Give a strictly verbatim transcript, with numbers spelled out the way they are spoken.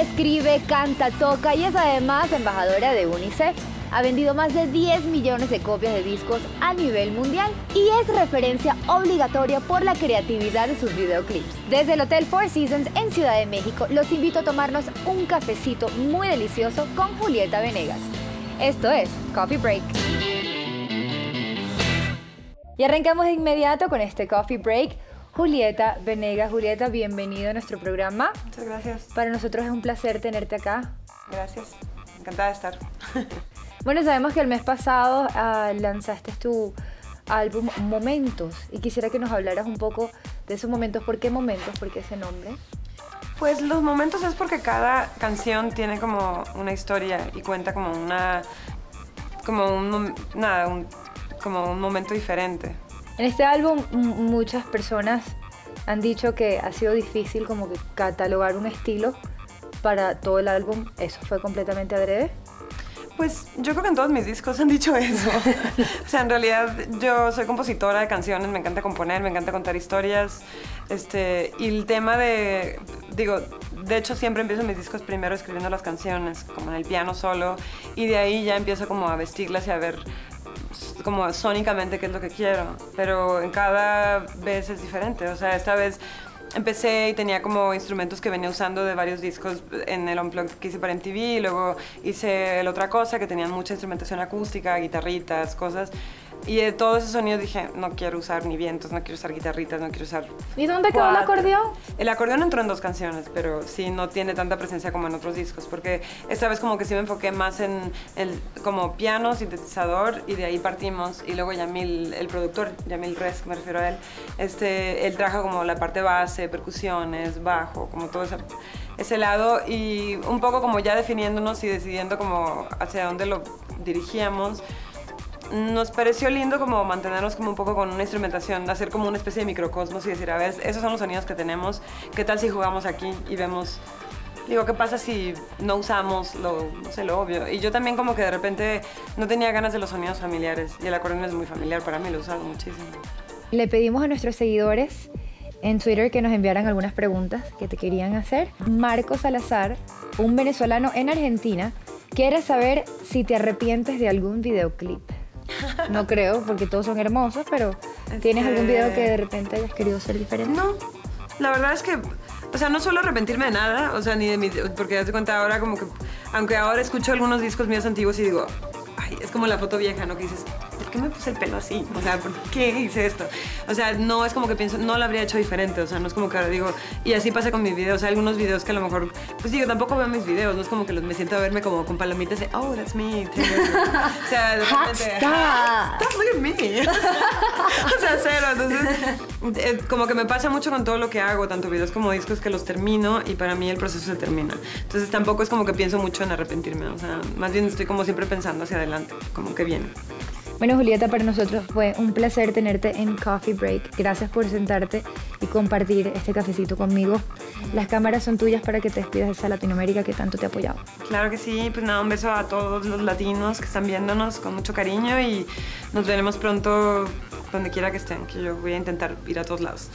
escribe, canta, toca y es además embajadora de UNICEF. Ha vendido más de diez millones de copias de discos a nivel mundial y es referencia obligatoria por la creatividad de sus videoclips. Desde el Hotel Four Seasons en Ciudad de México, los invito a tomarnos un cafecito muy delicioso con Julieta Venegas. Esto es Coffee Break. Y arrancamos de inmediato con este Coffee Break. Julieta Venegas. Julieta, bienvenida a nuestro programa. Muchas gracias. Para nosotros es un placer tenerte acá. Gracias. Encantada de estar. Bueno, sabemos que el mes pasado uh, lanzaste tu álbum Momentos y quisiera que nos hablaras un poco de esos momentos. ¿Por qué Momentos? ¿Por qué ese nombre? Pues los momentos es porque cada canción tiene como una historia y cuenta como una... como un... nada, un, como un momento diferente. En este álbum muchas personas han dicho que ha sido difícil como que catalogar un estilo para todo el álbum. ¿Eso fue completamente adrede? Pues yo creo que en todos mis discos han dicho eso. O sea, en realidad yo soy compositora de canciones, me encanta componer, me encanta contar historias. Este, y el tema de... digo, de hecho siempre empiezo mis discos primero escribiendo las canciones, como en el piano solo, y de ahí ya empiezo como a vestirlas y a ver como sónicamente qué es lo que quiero. Pero en cada vez es diferente, o sea, esta vez... empecé y tenía como instrumentos que venía usando de varios discos en el unplugged que hice para M T V, y luego hice la otra cosa que tenían mucha instrumentación acústica, guitarritas, cosas. Y de todos esos sonidos dije, no quiero usar ni vientos, no quiero usar guitarritas, no quiero usar... ¿Y dónde quedó el acordeón? El acordeón entró en dos canciones, pero sí, no tiene tanta presencia como en otros discos, porque esta vez como que sí me enfoqué más en el como piano, sintetizador, y de ahí partimos. Y luego Yamil, el productor, Yamil Res, me refiero a él, este, él trajo como la parte base, percusiones, bajo, como todo ese, ese lado, y un poco como ya definiéndonos y decidiendo como hacia dónde lo dirigíamos. Nos pareció lindo como mantenernos como un poco con una instrumentación, hacer como una especie de microcosmos y decir, a ver, esos son los sonidos que tenemos, ¿qué tal si jugamos aquí y vemos, digo, qué pasa si no usamos lo, no sé, lo obvio? Y yo también como que de repente no tenía ganas de los sonidos familiares y el acordeón es muy familiar para mí, lo he usado muchísimo. Le pedimos a nuestros seguidores en Twitter que nos enviaran algunas preguntas que te querían hacer. Marco Salazar, un venezolano en Argentina, quiere saber si te arrepientes de algún videoclip. No creo, porque todos son hermosos, pero ¿tienes este... algún video que de repente hayas querido ser diferente? No, la verdad es que, o sea, no suelo arrepentirme de nada, o sea, ni de mi, porque ya te cuenta ahora como que, aunque ahora escucho algunos discos míos antiguos y digo, ay, es como la foto vieja, ¿no? Que dices, ¿por qué me puse el pelo así? O sea, ¿por qué hice esto? O sea, no es como que pienso, no lo habría hecho diferente, o sea, no es como que ahora digo, y así pasa con mis videos, o sea, algunos videos que a lo mejor, pues digo, tampoco veo mis videos, no es como que los me siento a verme como con palomitas de, oh, that's me, o sea, de repente, stop, look at me, o sea, cero, entonces, eh, como que me pasa mucho con todo lo que hago, tanto videos como discos, que los termino y para mí el proceso se termina, entonces tampoco es como que pienso mucho en arrepentirme, o sea, más bien estoy como siempre pensando hacia adelante, como que viene. Bueno, Julieta, para nosotros fue un placer tenerte en Coffee Break. Gracias por sentarte y compartir este cafecito conmigo. Las cámaras son tuyas para que te despidas de esa Latinoamérica que tanto te ha apoyado. Claro que sí. Pues nada, un beso a todos los latinos que están viéndonos con mucho cariño y nos veremos pronto donde quiera que estén, que yo voy a intentar ir a todos lados.